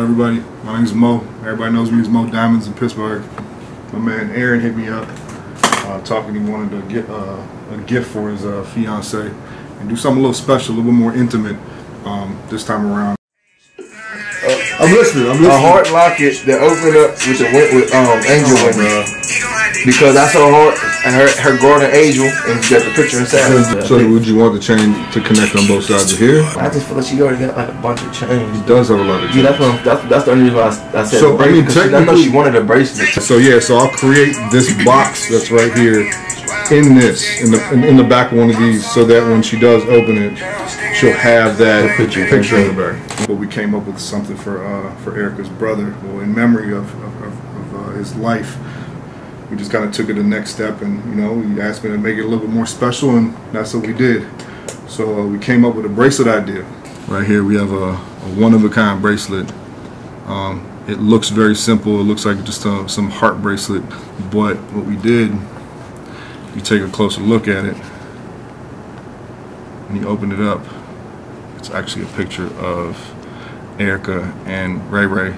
Everybody, my name is Mo. Everybody knows me as Mo Diamonds in Pittsburgh. My man Aaron hit me up talking. He wanted to get a gift for his fiance and do something a little special, a little more intimate this time around. I'm listening. I'm listening. A heart locket that opened up with the Angel in it, because I saw her and her garden Angel, and she got the picture inside. So would you want the chain to connect on both sides of here? I just feel like she already got like a bunch of chains. She does have a lot of chains. Yeah, that's the only reason I said. So I mean, technically, I know she wanted a bracelet. So yeah, so I'll create this box that's right here in this in the back of one of these, so that when she does open it, she'll have that picture of her. But we came up with something for Erica's brother, well, in memory of his life. We just kind of took it the next step, and you know, he asked me to make it a little bit more special, and that's what we did. So we came up with a bracelet idea. Right here we have a one-of-a-kind bracelet. It looks very simple. It looks like just some heart bracelet, but what we did, you take a closer look at it, and you open it up, it's actually a picture of Erica and Ray Ray.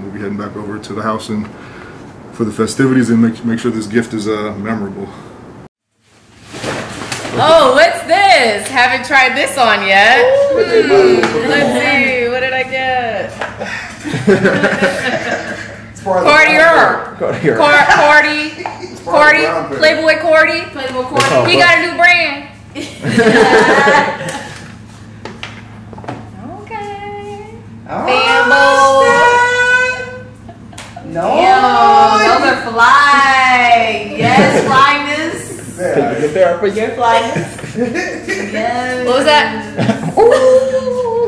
We'll be heading back over to the house and for the festivities and make sure this gift is memorable. Oh, what's this? Haven't tried this on yet. Let's see, what did I get? Cordy. Playboy Cordy. Playboy Cordy. We got a new brand. Okay. Oh, no. Yo, those are fly. Yes, flyness. Take the therapy again. Flyness. Yes. What was that? Ooh.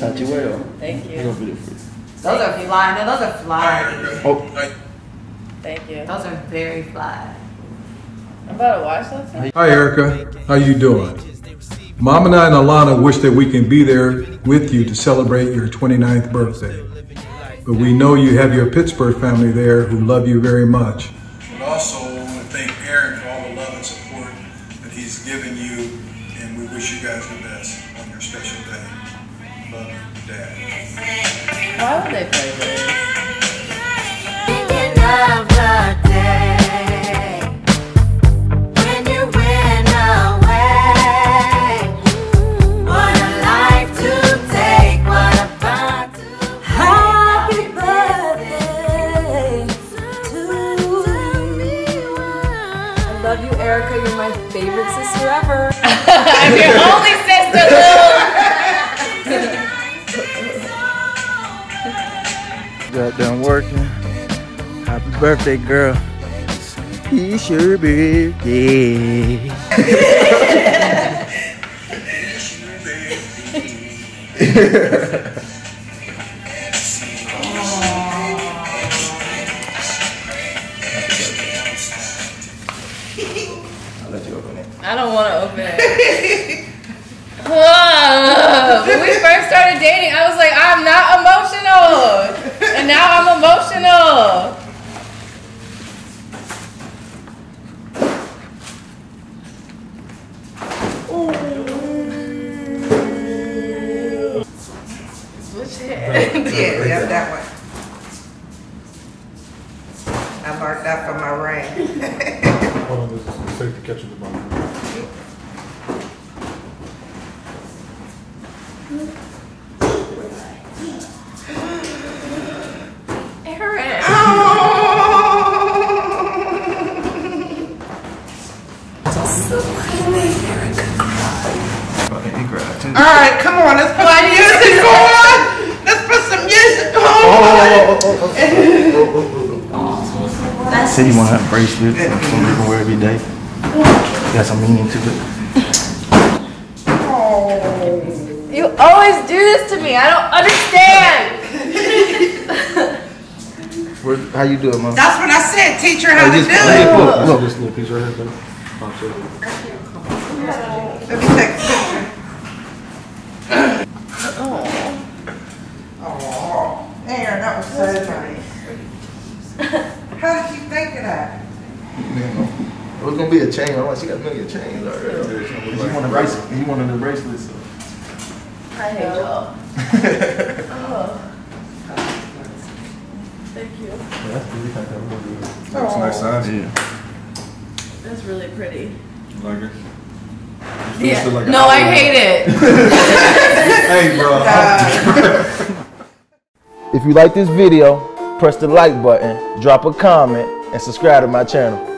Not too well. Thank you. Those are fly. No, those are fly. Oh. Thank you. Those are very fly. I'm about to watch those. Hi Erica, how you doing? Mom and I and Alana wish that we can be there with you to celebrate your 29th birthday. But we know you have your Pittsburgh family there who love you very much. And also I want to thank Aaron for all the love and support that he's given you, and we wish you guys the best on your special day. Love you, Dad. Why would they play this? Of the day when you went away, what a life to take, what a bond to take. Happy birthday to me. I love you, Erica. You're my favorite sister ever. I'm your only sister, Lou. Got done working. Happy birthday, girl. It's your birthday. I'll let you open it. I don't want to open it. When we first started dating, I was like, I'm not emotional. And now I'm emotional. Yeah, that one. I marked that for my ring. Hold on, this is a mistake to catch in the bottom. Aaron! Oh! So funny, Erica cried. Alright, come on, let's play music for us! I said you want to have bracelets that you can wear every day. Got some meaning to it. Oh. You always do this to me. I don't understand. How you doing, Mom? That's what I said. Teach her how to do it. Look, this little piece right here, buddy. Let me take a picture. Oh, Aaron, that was so funny. How did you think of that? It was gonna be a chain. I want. She got a million chains already. You want a bracelet? You want a new bracelet? So. I hate y'all. Oh. Yeah, that's really kind of cool. That's a nice size. Yeah. That's really pretty. You like it? You yeah. Like no, I hate it. Hey, bro. If you like this video, press the like button, drop a comment, and subscribe to my channel.